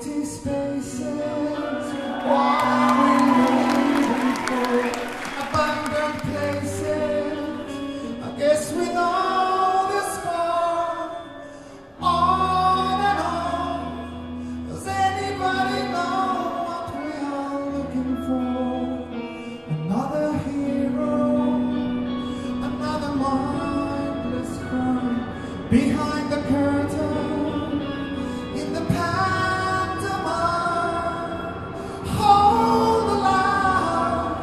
empty spaces. Wow. Behind the curtain, in the pantomime, hold the line.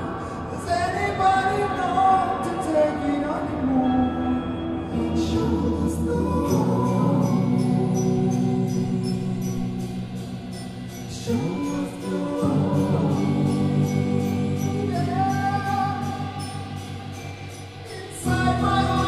Does anybody know to take it anymore? Show us the love. Show us the love. Yeah. Inside my heart.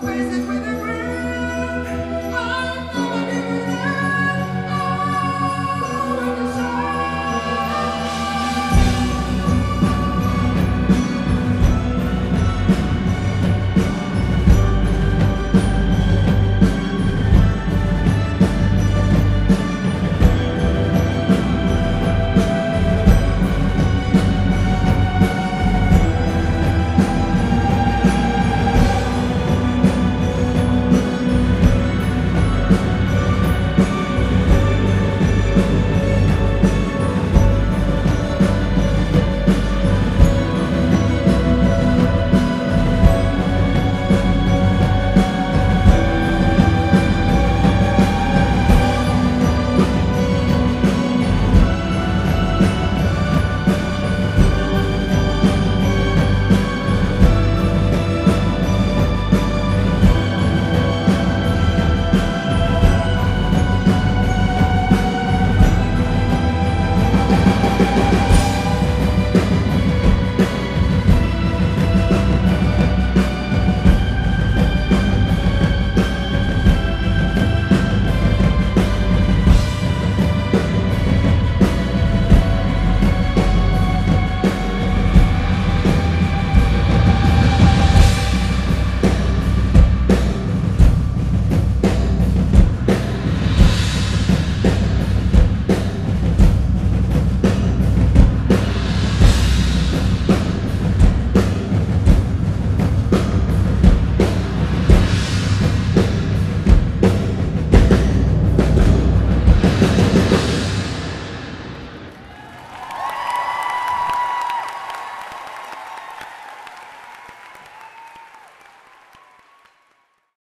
Praise it with a